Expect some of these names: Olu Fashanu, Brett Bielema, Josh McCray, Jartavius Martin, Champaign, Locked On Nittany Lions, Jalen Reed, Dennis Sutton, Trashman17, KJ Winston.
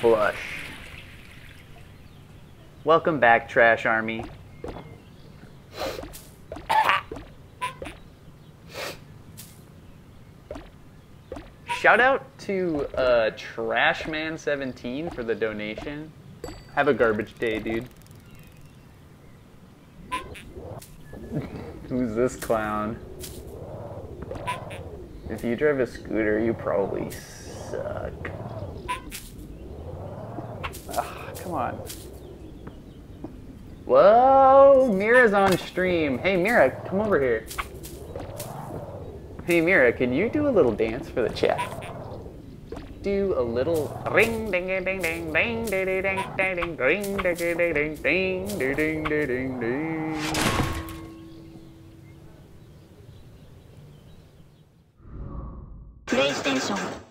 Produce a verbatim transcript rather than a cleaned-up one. Flush. Welcome back, Trash Army. Shout out to uh, Trashman seventeen for the donation. Have a garbage day, dude. Who's this clown? If you drive a scooter, you probably suck. Ugh, come on. Whoa, Mira's on stream. Hey, Mira, come over here. Hey, Mira, can you do a little dance for the chat? Do a little ring ding ding ding ding ding ding ding ding ding ding ding ding ding ding. PlayStation.